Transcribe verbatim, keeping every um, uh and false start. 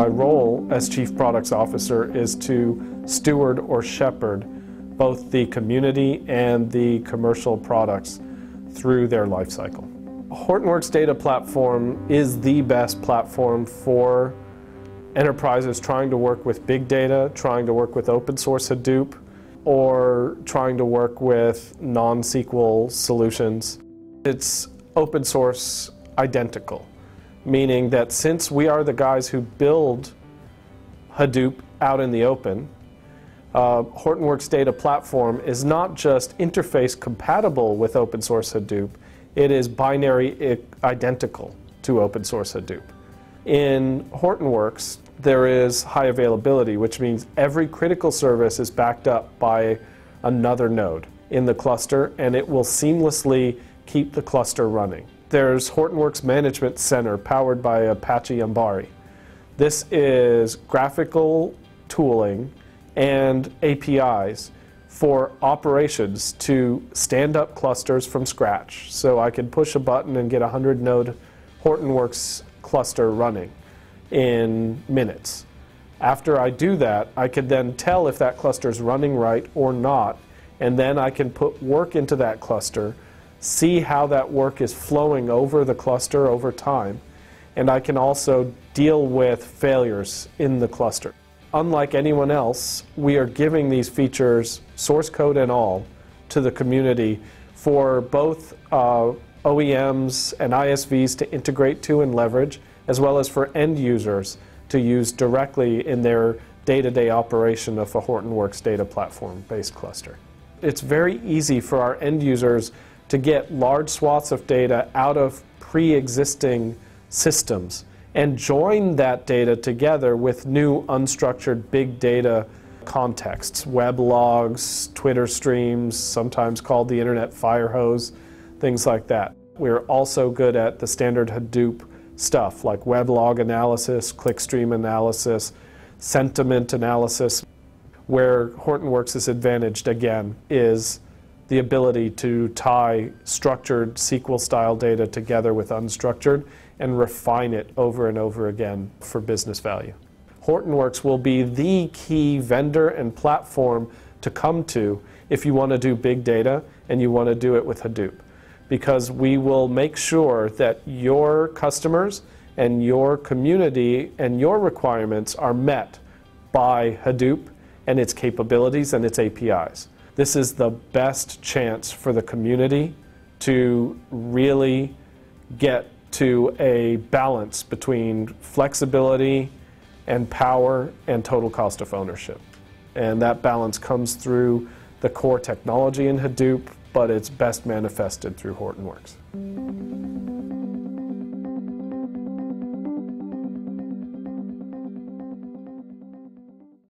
My role as Chief Products Officer is to steward or shepherd both the community and the commercial products through their life cycle. Hortonworks Data Platform is the best platform for enterprises trying to work with big data, trying to work with open source Hadoop, or trying to work with non-S Q L solutions. It's open source identical, meaning that since we are the guys who build Hadoop out in the open, uh, Hortonworks Data Platform is not just interface compatible with open source Hadoop, it is binary identical to open source Hadoop. In Hortonworks, there is high availability, which means every critical service is backed up by another node in the cluster, and it will seamlessly keep the cluster running. There's Hortonworks Management Center, powered by Apache Ambari. This is graphical tooling and A P Is for operations to stand up clusters from scratch. So I can push a button and get a hundred node Hortonworks cluster running in minutes. After I do that, I could then tell if that cluster is running right or not, and then I can put work into that cluster, see how that work is flowing over the cluster over time, and I can also deal with failures in the cluster. Unlike anyone else, we are giving these features, source code and all, to the community for both uh, O E Ms and I S Vs to integrate to and leverage, as well as for end users to use directly in their day-to-day operation of a Hortonworks Data Platform-based cluster. It's very easy for our end users to get large swaths of data out of pre-existing systems and join that data together with new unstructured big data contexts, web logs, Twitter streams, sometimes called the internet fire hose, things like that. We're also good at the standard Hadoop stuff like weblog analysis, clickstream analysis, sentiment analysis. Where Hortonworks is advantaged again is the ability to tie structured S Q L style data together with unstructured and refine it over and over again for business value. Hortonworks will be the key vendor and platform to come to if you want to do big data and you want to do it with Hadoop, because we will make sure that your customers and your community and your requirements are met by Hadoop and its capabilities and its A P Is. This is the best chance for the community to really get to a balance between flexibility and power and total cost of ownership. And that balance comes through the core technology in Hadoop, but it's best manifested through Hortonworks.